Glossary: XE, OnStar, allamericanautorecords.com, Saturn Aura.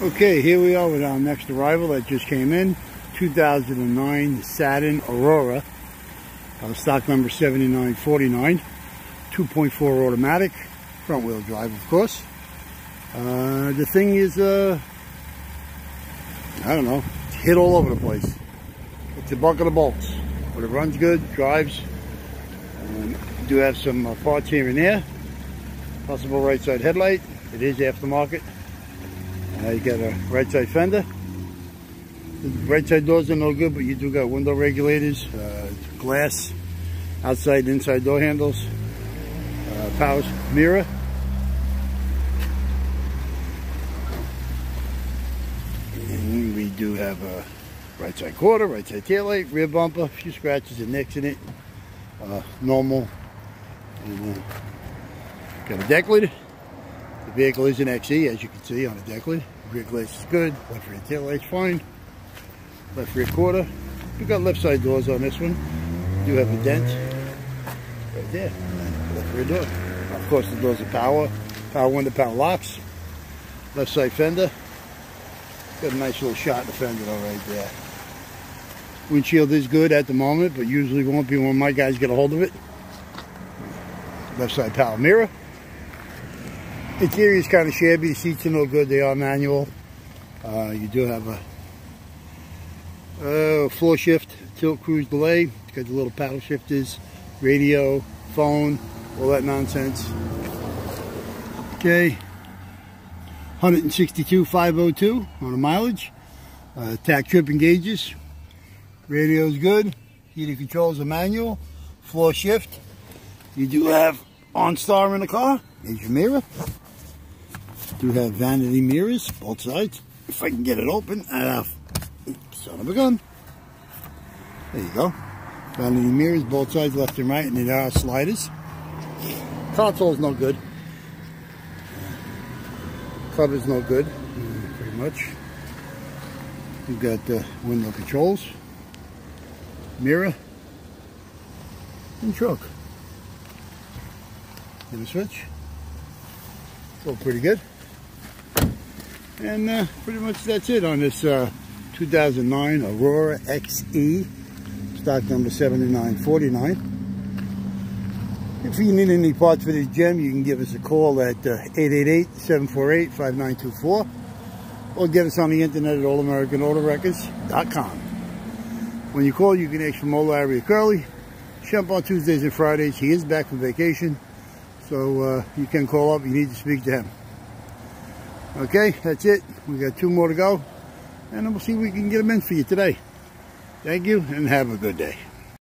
Okay, here we are with our next arrival that just came in, 2009 Saturn Aura, stock number 7949, 2.4 automatic, front wheel drive of course. The thing is, I don't know, it's hit all over the place. It's a buck of the bolts, but it runs good, drives. We do have some parts here and there, possible right side headlight, it is aftermarket. You got a right side fender. The right side doors are no good, but you do got window regulators, glass, outside and inside door handles, power mirror. And we do have a right side quarter, right side taillight, rear bumper, a few scratches and nicks in it, normal. And, got a deck lid. The vehicle is an XE, as you can see on the deck lid. Rear glass is good, left rear tail light's fine, left rear quarter. We've got left side doors on this one. We do have a dent right there, left rear door. Of course, the doors are power window, power locks, left side fender. Got a nice little shot in the fender though right there. Windshield is good at the moment, but usually won't be when my guys get a hold of it. Left side power mirror. Interior is kind of shabby, the seats are no good, they are manual. You do have a floor shift, tilt cruise delay, it's got the little paddle shifters, radio, phone, all that nonsense. Okay, 162,502 on the mileage, tack trip and gauges, radio's good, heater controls are manual, floor shift. You do have OnStar in the car, there's your mirror. Do have vanity mirrors, both sides. If I can get it open, son of a gun. There you go. Vanity mirrors, both sides, left and right, and there are sliders. Console's no good. Cover's no good, pretty much. You've got the window controls, mirror, and trunk. And a switch. It's all pretty good. And pretty much that's it on this 2009 Aura XE, stock number 7949. If you need any parts for this gem, you can give us a call at 888-748-5924 or get us on the internet at allamericanautorecords.com. When you call, you can ask for Mo, Larry, or Curly. Shemp on Tuesdays and Fridays. He is back from vacation, so you can call up, you need to speak to him. Okay, that's it. We got two more to go, and we'll see if we can get them in for you today. Thank you, and have a good day.